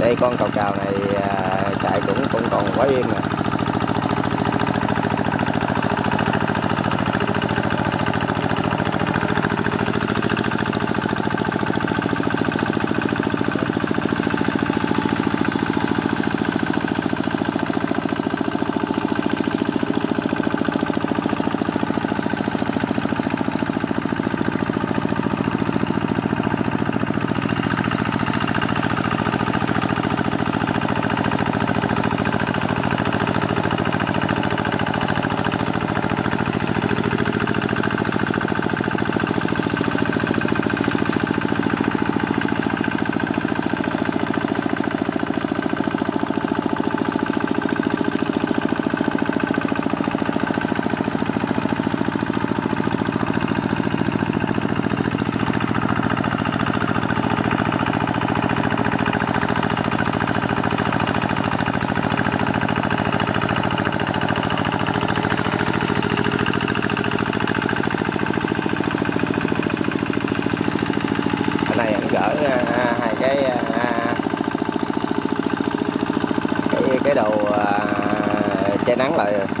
Đây con cào cào này chạy cũng còn quá yên nè. Cái đồ che nắng lại